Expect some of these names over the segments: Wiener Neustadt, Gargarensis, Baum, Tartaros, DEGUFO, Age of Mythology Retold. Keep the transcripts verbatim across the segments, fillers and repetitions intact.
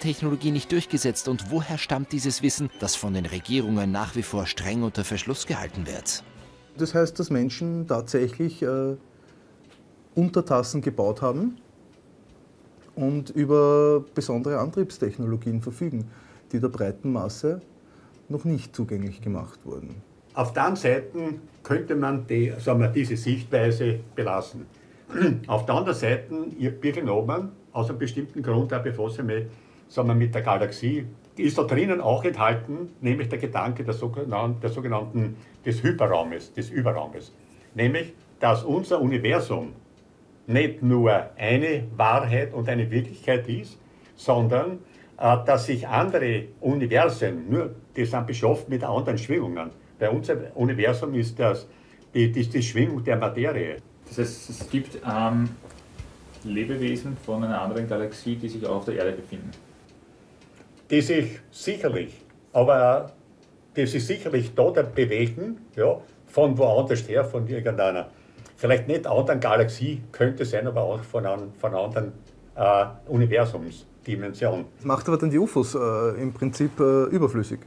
Technologie nicht durchgesetzt und woher stammt dieses Wissen, das von den Regierungen nach wie vor streng unter Verschluss gehalten wird? Das heißt, dass Menschen tatsächlich äh, Untertassen gebaut haben und über besondere Antriebstechnologien verfügen, die der breiten Masse noch nicht zugänglich gemacht wurden. Auf der einen Seite könnte man die, sagen wir, diese Sichtweise belassen. Auf der anderen Seite, ihr Birkenobern, aus einem bestimmten Grund, auch bevor sie mit, sagen wir, mit der Galaxie, ist da drinnen auch enthalten, nämlich der Gedanke der sogenannten, der sogenannten, des Hyperraumes, des Überraumes. Nämlich, dass unser Universum nicht nur eine Wahrheit und eine Wirklichkeit ist, sondern äh, dass sich andere Universen, nur die sind beschafft mit anderen Schwingungen. Bei unser Universum ist das die, die, die Schwingung der Materie. Das heißt, es gibt ähm, Lebewesen von einer anderen Galaxie, die sich auch auf der Erde befinden. Die sich sicherlich, aber die sich sicherlich dort bewegen, ja, von woanders her, von irgendeiner. Vielleicht nicht anderen Galaxie, könnte sein, aber auch von einer von anderen äh, Universumsdimension. Das macht aber dann die U F Os äh, im Prinzip äh, überflüssig.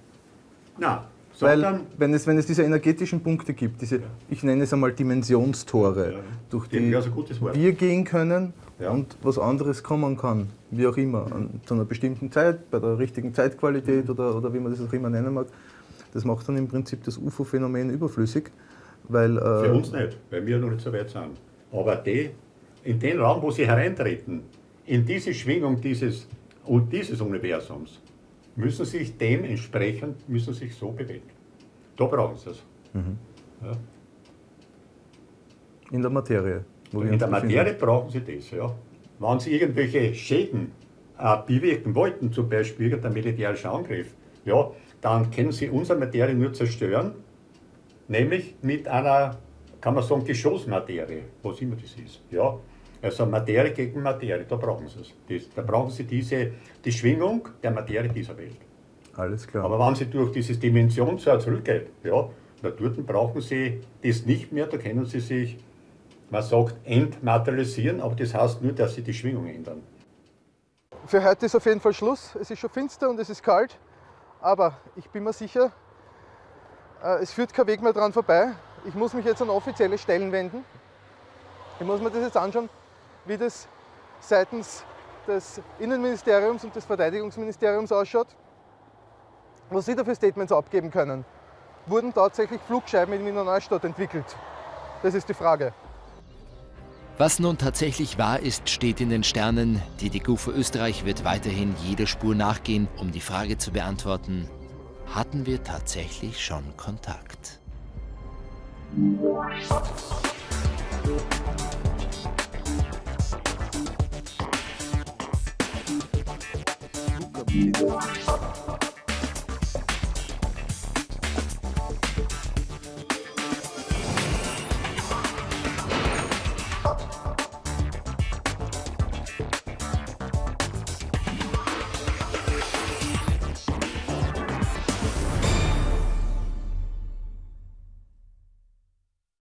Na, weil wenn es, wenn es diese energetischen Punkte gibt, diese, ja, ich nenne es einmal Dimensionstore, ja, durch die, die also wir gehen können, ja, und was anderes kommen kann, wie auch immer, an, zu einer bestimmten Zeit, bei der richtigen Zeitqualität, ja, oder, oder wie man das auch immer nennen mag, das macht dann im Prinzip das U F O-Phänomen überflüssig. Weil, äh, für uns nicht, weil wir noch nicht so weit sind. Aber die, in den Raum, wo sie hereintreten, in diese Schwingung dieses, und dieses Universums, müssen sich dementsprechend, müssen sich so bewegen. Da brauchen sie es. Mhm. Ja. In der Materie? Wo in der Materie finden. Brauchen sie das, ja. Wenn sie irgendwelche Schäden äh, bewirken wollten, zum Beispiel irgendein militärischer Angriff, ja, dann können sie unsere Materie nur zerstören, nämlich mit einer, kann man sagen, Geschossmaterie, was immer das ist. Ja? Also Materie gegen Materie, da brauchen sie es. Das, da brauchen sie diese, die Schwingung der Materie dieser Welt. Alles klar. Aber wenn sie durch dieses Dimensionsjahr zurückgeht, ja, na, dort brauchen sie das nicht mehr, da können sie sich, man sagt, entmaterialisieren, aber das heißt nur, dass sie die Schwingung ändern. Für heute ist auf jeden Fall Schluss. Es ist schon finster und es ist kalt, aber ich bin mir sicher, es führt kein Weg mehr dran vorbei. Ich muss mich jetzt an offizielle Stellen wenden. Ich muss mir das jetzt anschauen, wie das seitens des Innenministeriums und des Verteidigungsministeriums ausschaut, was sie da für Statements abgeben können. Wurden tatsächlich Flugscheiben in Wiener Neustadt entwickelt? Das ist die Frage. Was nun tatsächlich wahr ist, steht in den Sternen. Die DEGUFO Österreich wird weiterhin jeder Spur nachgehen, um die Frage zu beantworten: Hatten wir tatsächlich schon Kontakt?